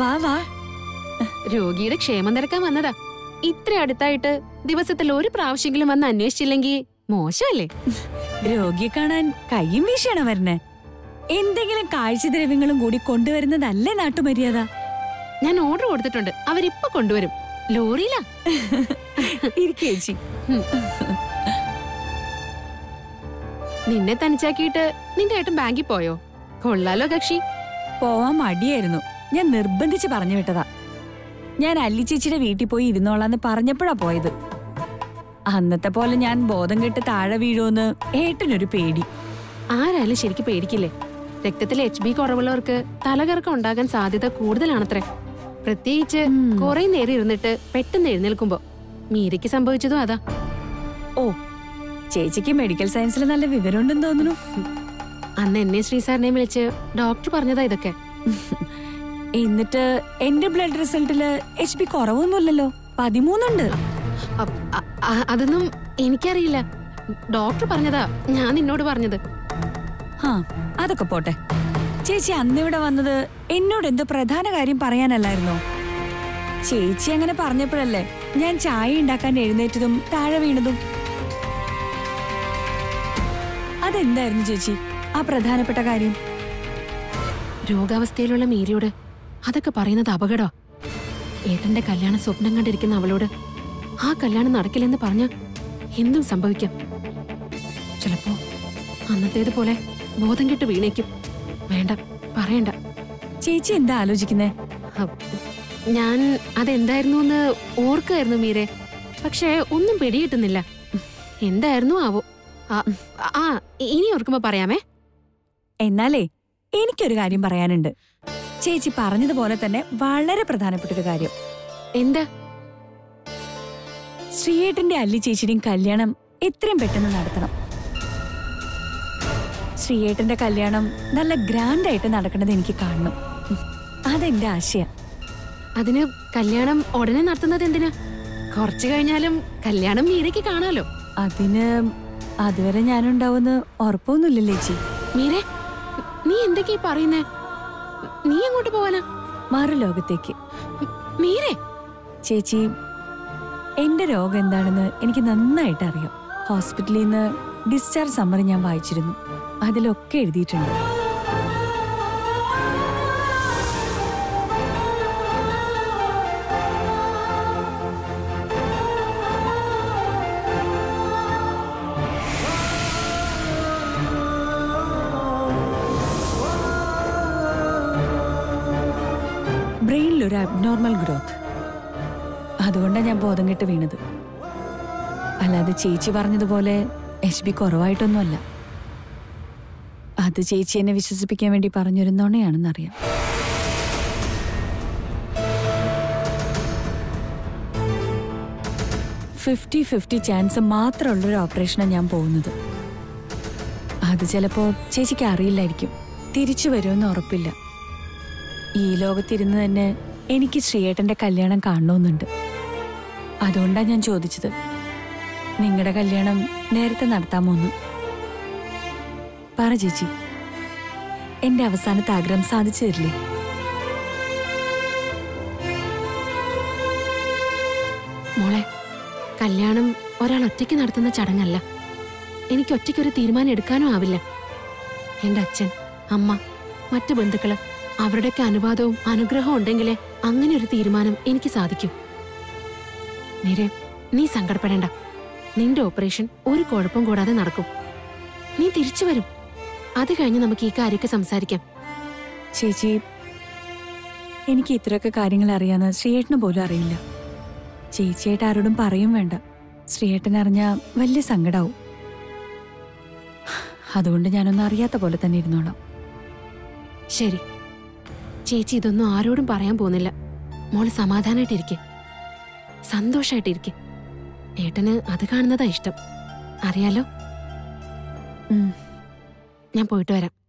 വാ വാ, രോഗിയുടെ ക്ഷേമം തിരക്കാൻ വന്നതാ. ഇത്ര അടുത്തായിട്ട് ദിവസത്തിൽ ഒരു പ്രാവശ്യെങ്കിലും വന്ന് അന്വേഷിച്ചില്ലെങ്കിൽ മോശമല്ലേ? രോഗിയെ കാണാൻ കയ്യും വീശിയാണ് വരുന്നേ. എന്തെങ്കിലും കാഴ്ചദ്രവ്യങ്ങളും കൂടി കൊണ്ടുവരുന്നതല്ലേ നാട്ടുമര്യാദ. ഞാൻ ഓർഡർ കൊടുത്തിട്ടുണ്ട്, അവരിപ്പൊ കൊണ്ടുവരും. ലോറിയിലാ ഇരിക്കേച്ചി. നിന്നെ തനിച്ചാക്കിയിട്ട് നിന്റെ ഏട്ടൻ ബാങ്കിൽ പോയോ? കൊള്ളാലോ കക്ഷി. പോവാൻ മടിയായിരുന്നു, ഞാൻ നിർബന്ധിച്ച് പറഞ്ഞു വിട്ടതാ. ഞാൻ അല്ലി ചേച്ചിയുടെ വീട്ടിൽ പോയി ഇരുന്നോളാന്ന് പറഞ്ഞപ്പോഴാ പോയത്. അന്നത്തെ പോലെ ഞാൻ ബോധം കെട്ട് താഴെ വീഴുമെന്ന് ഏട്ടനൊരു പേടി. ആരായാലും ശരിക്കും പേടിക്കില്ലേ? രക്തത്തിൽ HB കുറവുള്ളവർക്ക് തലകറക്കം ഉണ്ടാകാൻ സാധ്യത കൂടുതലാണത്രേ, പ്രത്യേകിച്ച് കുറെ നേരം ഇരുന്നിട്ട് പെട്ടെന്ന് എഴുന്നേൽക്കുമ്പോ. മീരയ്ക്ക് സംഭവിച്ചതും അതാ. ഓ, ചേച്ചിക്ക് മെഡിക്കൽ സയൻസിൽ നല്ല വിവരമുണ്ടെന്ന് തോന്നുന്നു. അന്ന് എന്നെ ശ്രീസാറിനെ വിളിച്ച് ഡോക്ടർ പറഞ്ഞതാ ഇതൊക്കെ. എന്നിട്ട് എന്റെ ബ്ലഡ് റിസൾട്ടില് HB കുറവൊന്നുമില്ലല്ലോ, 13 ഉണ്ട്. അതൊന്നും എനിക്കറിയില്ല, ഡോക്ടർ പറഞ്ഞതാ ഞാൻ നിന്നോട് പറഞ്ഞത്. ആ, അതൊക്കെ പോട്ടെ. ചേച്ചി അന്നിവിടെ വന്നത് എന്നോട് എന്തോ പ്രധാന കാര്യം പറയാനല്ലായിരുന്നോ? ചേച്ചി അങ്ങനെ പറഞ്ഞപ്പോഴല്ലേ ഞാൻ ചായ ഉണ്ടാക്കാൻ എഴുന്നേറ്റതും താഴെ വീണതും. അതെന്തായിരുന്നു ചേച്ചി ആ പ്രധാനപ്പെട്ട കാര്യം? രോഗാവസ്ഥയിലുള്ള മീരയോട് അതൊക്കെ പറയുന്നത് അപകടോ. ഏട്ടന്റെ കല്യാണ സ്വപ്നം കണ്ടിരിക്കുന്ന അവളോട് ആ കല്യാണം നടക്കില്ലെന്ന് പറഞ്ഞ എന്തും സംഭവിക്കാം. ചിലപ്പോ അന്നത്തേതുപോലെ ബോധം കെട്ട് വീണേക്കും. വേണ്ട, പറയണ്ട. ചേച്ചി എന്താ ആലോചിക്കുന്നേ? ഞാൻ അതെന്തായിരുന്നുന്ന് ഓർക്കായിരുന്നു മീരെ, പക്ഷേ ഒന്നും പിടികിട്ടുന്നില്ല. എന്തായിരുന്നു ആവോ? ആ, ഇനി ഓർക്കുമ്പോ പറയാമേ. എന്നാലേ എനിക്കൊരു കാര്യം പറയാനുണ്ട്. ചേച്ചി പറഞ്ഞതുപോലെ തന്നെ വളരെ പ്രധാനപ്പെട്ടൊരു കാര്യം. എന്താ? ശ്രീയേട്ടന്റെ അല്ലി ചേച്ചിയുടെയും കല്യാണം എത്രയും പെട്ടെന്ന് നടത്തണം. ശ്രീയേട്ടന്റെ കല്യാണം നല്ല ഗ്രാൻഡായിട്ട് നടക്കണത് എനിക്ക് കാണണം, അതെന്റെ ആശയം. അതിന് കല്യാണം ഉടനെ നടത്തുന്നത് എന്തിനാ? കുറച്ചു കഴിഞ്ഞാലും കല്യാണം മീരയ്ക്ക് കാണാലോ. അതിന് അതുവരെ ഞാനുണ്ടാവുമെന്ന് ഉറപ്പൊന്നുമില്ലല്ലേ ചേച്ചി? മീര, നീ എന്തൊക്കെയാ പറയുന്നേ? നീ എങ്ങോട്ട് പോവാനാ? മറു ലോകത്തേക്ക്. മീരേ! ചേച്ചി, എന്റെ രോഗം എന്താണെന്ന് എനിക്ക് നന്നായിട്ട് അറിയാം. ഹോസ്പിറ്റലിൽ നിന്ന് ഡിസ്ചാർജ് സമ്മറി ഞാൻ വായിച്ചിരുന്നു, അതിലൊക്കെ എഴുതിയിട്ടുണ്ട്. ബ്രെയിനിലൊരു അബ്നോർമൽ ഗ്രോത്ത്, അതുകൊണ്ടാണ് ഞാൻ ബോധം കെട്ട് വീണത്. അല്ലാതെ ചേച്ചി പറഞ്ഞതുപോലെ HB കുറവായിട്ടൊന്നുമല്ല. അത് ചേച്ചി എന്നെ വിശ്വസിപ്പിക്കാൻ വേണ്ടി പറഞ്ഞിരുന്നോണെയാണെന്നറിയാം. ഫിഫ്റ്റി ചാൻസ് മാത്രമുള്ളൊരു ഓപ്പറേഷനാണ് ഞാൻ പോകുന്നത്. അത് ചിലപ്പോൾ ചേച്ചിക്ക് അറിയില്ലായിരിക്കും, തിരിച്ചു വരുമെന്ന് ഉറപ്പില്ല. ഈ ലോകത്തിരുന്ന് തന്നെ എനിക്ക് ശ്രീയേട്ടൻ്റെ കല്യാണം കാണണമെന്നുണ്ട്, അതുകൊണ്ടാണ് ഞാൻ ചോദിച്ചത് നിങ്ങളുടെ കല്യാണം നേരത്തെ നടത്താമോന്ന്. പറ ചേച്ചി, എൻ്റെ അവസാനത്തെ ആഗ്രഹം സാധിച്ചു തരില്ലേ? മോളെ, കല്യാണം ഒരാൾ ഒറ്റയ്ക്ക് നടത്തുന്ന ചടങ്ങല്ല. എനിക്ക് ഒറ്റയ്ക്കൊരു തീരുമാനം എടുക്കാനും ആവില്ല. എൻ്റെ അച്ഛൻ, അമ്മ, മറ്റു ബന്ധുക്കള്, അവരുടെയൊക്കെ അനുവാദവും അനുഗ്രഹവും ഉണ്ടെങ്കിലേ അങ്ങനെ ഒരു തീരുമാനം എനിക്ക് സാധിക്കും. മീരേ, നീ സങ്കടപ്പെടേണ്ട. നിന്റെ ഓപ്പറേഷൻ ഒരു കുഴപ്പം കൂടാതെ നടക്കും. നീ തിരിച്ചു വരും, അത് കഴിഞ്ഞ് നമുക്ക് ഈ കാര്യമൊക്കെ സംസാരിക്കാം. ചേച്ചി, എനിക്ക് ഇത്രയൊക്കെ കാര്യങ്ങൾ അറിയാന്ന് ശ്രീയേട്ടന് പോലും അറിയില്ല. ചേച്ചിയായിട്ട് ആരോടും പറയും വേണ്ട, ശ്രീയേട്ടൻ അറിഞ്ഞാൽ വലിയ സങ്കടാവും. അതുകൊണ്ട് ഞാനൊന്നും അറിയാത്ത പോലെ തന്നെ ഇരുന്നോളാം. ശരി ചേച്ചി, ഇതൊന്നും ആരോടും പറയാൻ പോകുന്നില്ല. മോള് സമാധാനമായിട്ടിരിക്കെ, സന്തോഷമായിട്ടിരിക്കെ. ഏട്ടന് അത് കാണുന്നതാ ഇഷ്ടം, അറിയാലോ. ഞാൻ പോയിട്ട് വരാം.